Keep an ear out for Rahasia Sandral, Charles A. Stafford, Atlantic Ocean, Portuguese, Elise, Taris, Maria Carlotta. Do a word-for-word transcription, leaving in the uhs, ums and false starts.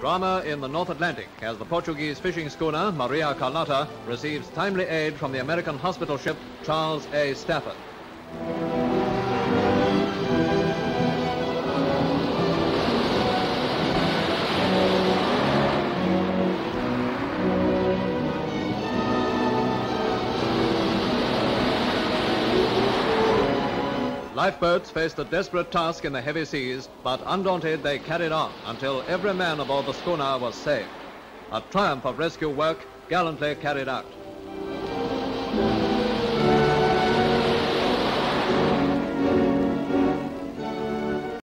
Drama in the North Atlantic as the Portuguese fishing schooner Maria Carlotta receives timely aid from the American hospital ship Charles A. Stafford. Lifeboats faced a desperate task in the heavy seas, but undaunted they carried on until every man aboard the schooner was saved. A triumph of rescue work gallantly carried out.